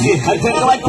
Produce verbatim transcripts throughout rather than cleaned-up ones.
like, I bet like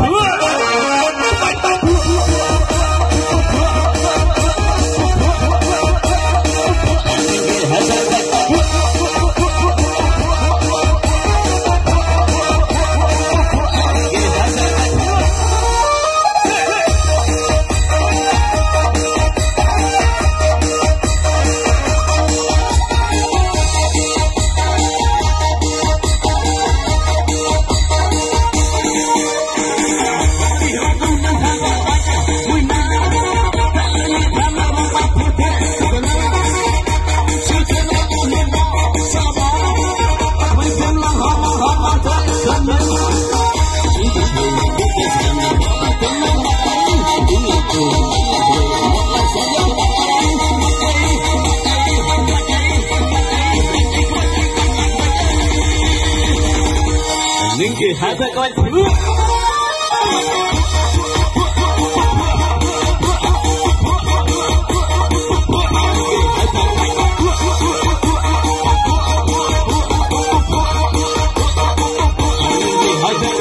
I